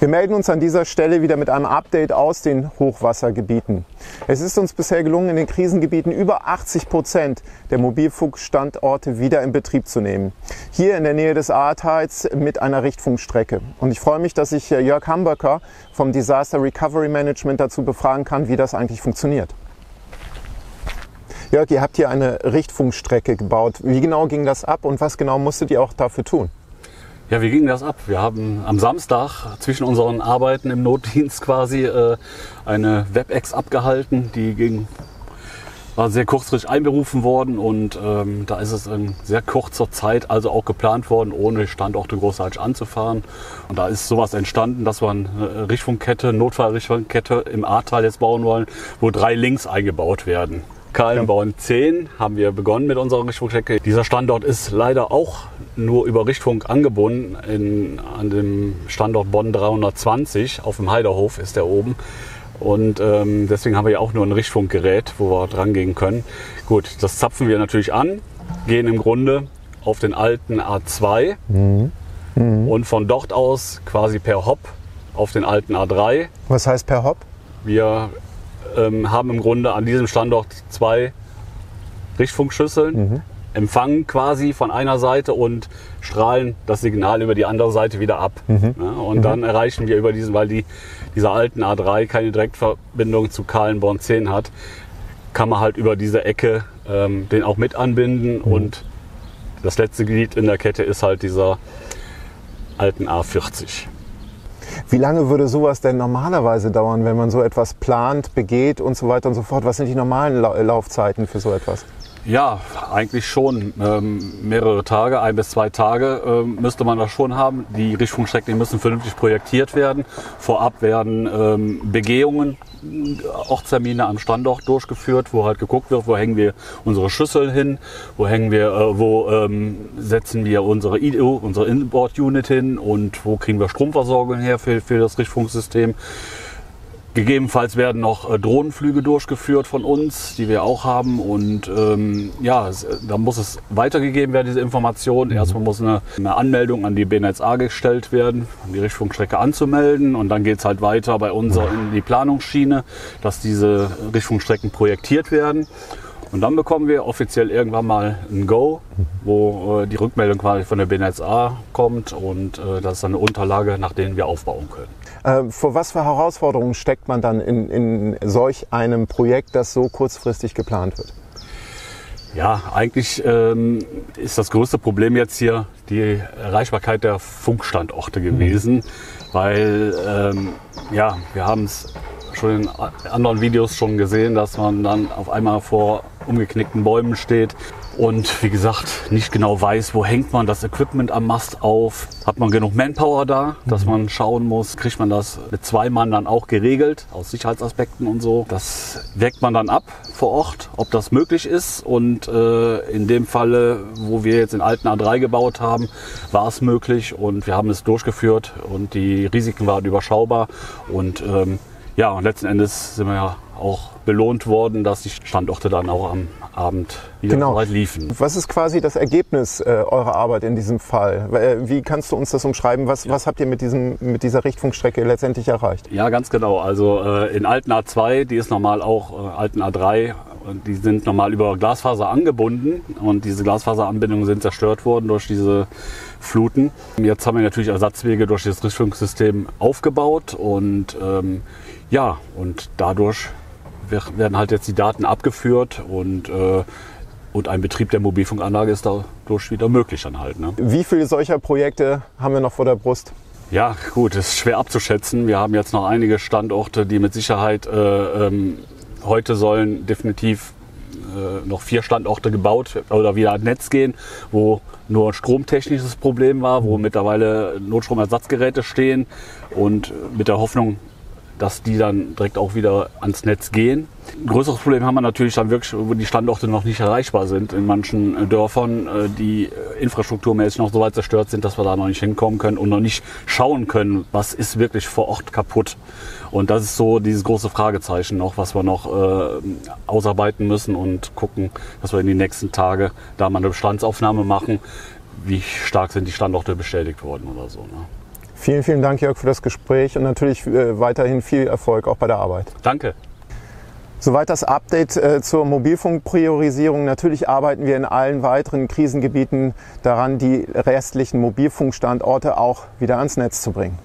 Wir melden uns an dieser Stelle wieder mit einem Update aus den Hochwassergebieten. Es ist uns bisher gelungen, in den Krisengebieten über 80% der Mobilfunkstandorte wieder in Betrieb zu nehmen. Hier in der Nähe des Ahrtals mit einer Richtfunkstrecke. Und ich freue mich, dass ich Jörg Hamböcker vom Disaster Recovery Management dazu befragen kann, wie das eigentlich funktioniert. Jörg, ihr habt hier eine Richtfunkstrecke gebaut. Wie genau ging das ab und was genau musstet ihr auch dafür tun? Ja, wie ging das ab? Wir haben am Samstag zwischen unseren Arbeiten im Notdienst quasi eine Webex abgehalten. Die war sehr kurzfristig einberufen worden und da ist es in sehr kurzer Zeit also auch geplant worden, ohne Standorte großartig anzufahren. Und da ist sowas entstanden, dass wir eine Richtfunkkette, Notfallrichtfunkkette im Ahrtal jetzt bauen wollen, wo 3 Links eingebaut werden. Kalenborn 10 haben wir begonnen mit unserer Richtfunkstrecke. Dieser Standort ist leider auch nur über Richtfunk angebunden. An dem Standort Bonn 320 auf dem Heiderhof ist der oben. Und deswegen haben wir ja auch nur ein Richtfunkgerät, wo wir dran gehen können. Gut, das zapfen wir natürlich an, gehen im Grunde auf den alten A2 und von dort aus quasi per Hop auf den alten A3. Was heißt per Hop? Wir haben im Grunde an diesem Standort 2 Richtfunkschüsseln, empfangen quasi von einer Seite und strahlen das Signal über die andere Seite wieder ab. Ja, und dann erreichen wir über diesen, weil dieser alten A3 keine Direktverbindung zu Kalenborn 10 hat, kann man halt über diese Ecke den auch mit anbinden und das letzte Glied in der Kette ist halt dieser alten A40. Wie lange würde sowas denn normalerweise dauern, wenn man so etwas plant, begeht und so weiter und so fort? Was sind die normalen Laufzeiten für so etwas? Ja, eigentlich schon mehrere Tage, 1 bis 2 Tage müsste man das schon haben. Die Richtfunkstrecken müssen vernünftig projektiert werden. Vorab werden Begehungen, Ortstermine am Standort durchgeführt, wo halt geguckt wird, wo hängen wir unsere Schüsseln hin, wo hängen wir, setzen wir unsere Inboard-Unit hin und wo kriegen wir Stromversorgung her für das Richtfunksystem. Gegebenenfalls werden noch Drohnenflüge durchgeführt von uns, die wir auch haben. Und ja, da muss es weitergegeben werden, diese Information. Erstmal muss eine Anmeldung an die BNSA gestellt werden, um die Richtfunkstrecke anzumelden. Und dann geht es halt weiter bei uns in die Planungsschiene, dass diese Richtfunkstrecken projektiert werden. Und dann bekommen wir offiziell irgendwann mal ein Go, wo die Rückmeldung quasi von der BNSA kommt und das ist dann eine Unterlage, nach denen wir aufbauen können. Vor was für Herausforderungen steckt man dann in solch einem Projekt, das so kurzfristig geplant wird? Ja, eigentlich ist das größte Problem jetzt hier die Erreichbarkeit der Funkstandorte gewesen, weil ja, wir haben es schon in anderen Videos schon gesehen, dass man dann auf einmal vor umgeknickten Bäumen steht und wie gesagt nicht genau weiß, wo hängt man das Equipment am Mast auf. Hat man genug Manpower da, dass man schauen muss, kriegt man das mit 2 Mann dann auch geregelt, aus Sicherheitsaspekten und so. Das wägt man dann ab vor Ort, ob das möglich ist und in dem Falle, wo wir jetzt den alten A3 gebaut haben, war es möglich und wir haben es durchgeführt und die Risiken waren überschaubar und ja, und letzten Endes sind wir ja auch belohnt worden, dass die Standorte dann auch am Abend wieder weit liefen. Was ist quasi das Ergebnis eurer Arbeit in diesem Fall? Wie kannst du uns das umschreiben? Was habt ihr mit dieser Richtfunkstrecke letztendlich erreicht? Ja, ganz genau. Also in alten A2, die ist normal auch alten A3, die sind normal über Glasfaser angebunden und diese Glasfaseranbindungen sind zerstört worden durch diese Fluten. Jetzt haben wir natürlich Ersatzwege durch das Richtfunksystem aufgebaut und ja, und dadurch werden halt jetzt die Daten abgeführt und ein Betrieb der Mobilfunkanlage ist dadurch wieder möglich dann halt. Ne? Wie viele solcher Projekte haben wir noch vor der Brust? Ja gut, das ist schwer abzuschätzen. Wir haben jetzt noch einige Standorte, die mit Sicherheit, heute sollen definitiv noch 4 Standorte gebaut oder wieder ans Netz gehen, wo nur ein stromtechnisches Problem war, wo mittlerweile Notstromersatzgeräte stehen und mit der Hoffnung, dass die dann direkt auch wieder ans Netz gehen. Ein größeres Problem haben wir natürlich dann wirklich, wo die Standorte noch nicht erreichbar sind in manchen Dörfern, die infrastrukturmäßig noch so weit zerstört sind, dass wir da noch nicht hinkommen können und noch nicht schauen können, was ist wirklich vor Ort kaputt. Und das ist so dieses große Fragezeichen noch, was wir noch ausarbeiten müssen und gucken, dass wir in den nächsten Tagen da mal eine Bestandsaufnahme machen, wie stark sind die Standorte beschädigt worden oder so. Ne? Vielen, vielen Dank, Jörg, für das Gespräch und natürlich weiterhin viel Erfolg auch bei der Arbeit. Danke. Soweit das Update zur Mobilfunkpriorisierung. Natürlich arbeiten wir in allen weiteren Krisengebieten daran, die restlichen Mobilfunkstandorte auch wieder ans Netz zu bringen.